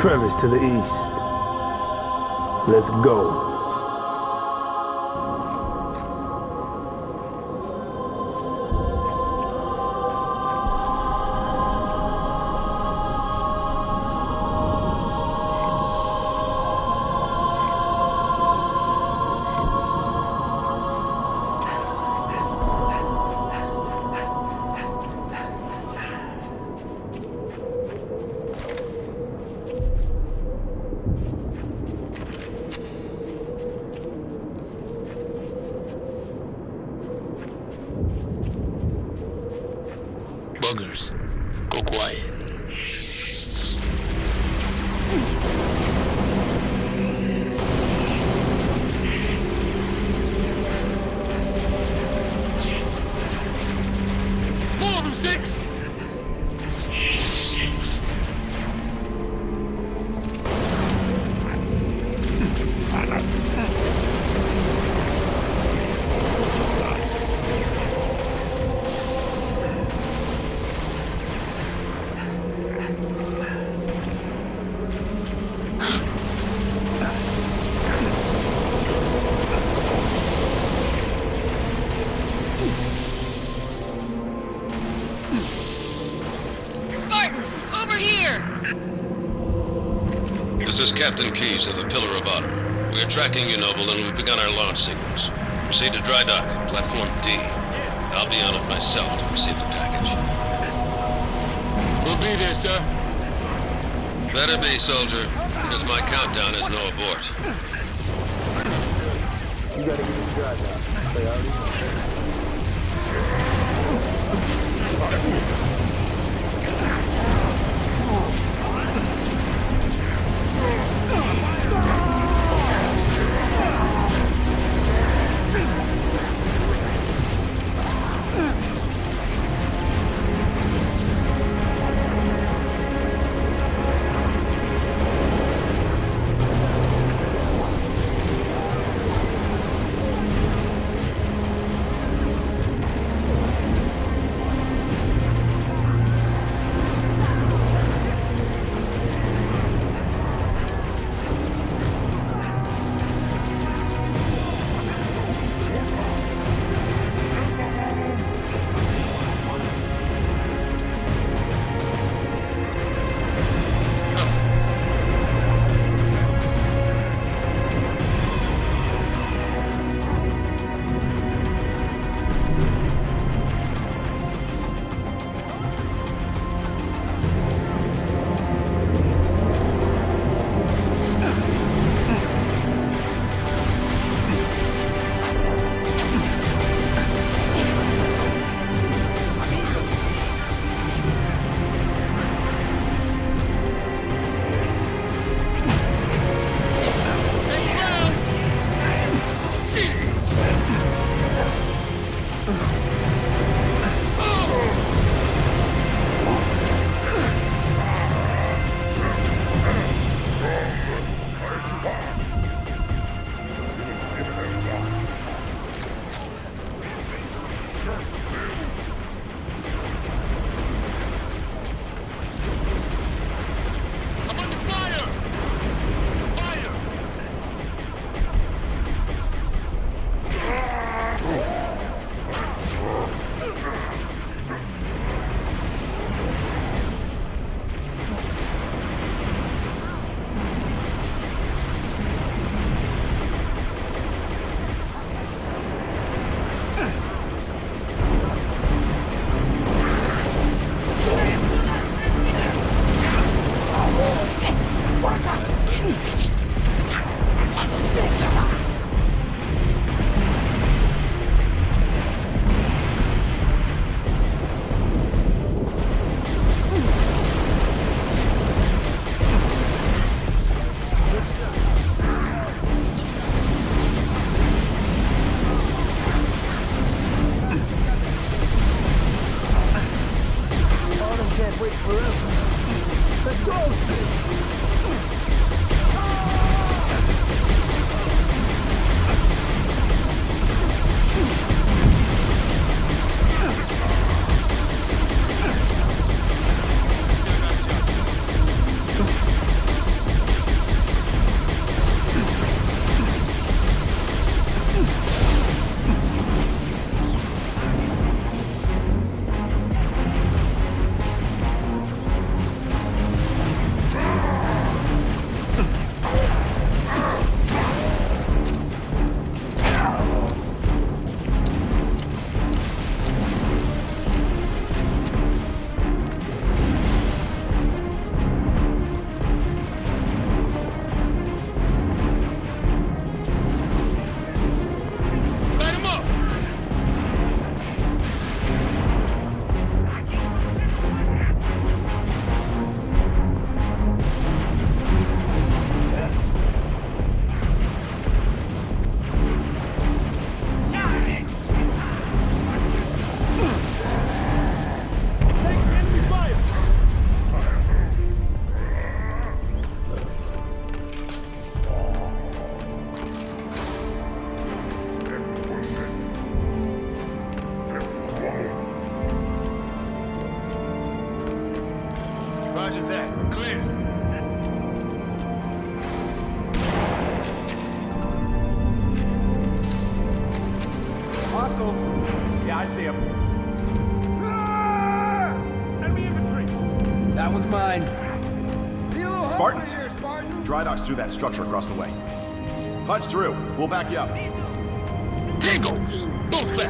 crevice to the east. Let's go. This is Captain Keyes of the Pillar of Autumn. We are tracking you, Noble, and we've begun our launch sequence. Proceed to dry dock, platform D. I'll be on it myself to receive the package. We'll be there, sir. Better be, soldier, because my countdown is no abort. You gotta get to dry dock. They already know. Roger that. Clear. Hostiles. Yeah, I see them. That one's mine. Spartans. Here, Spartans. Dry docks through that structure across the way. Punch through. We'll back you up. Dingles! Both left.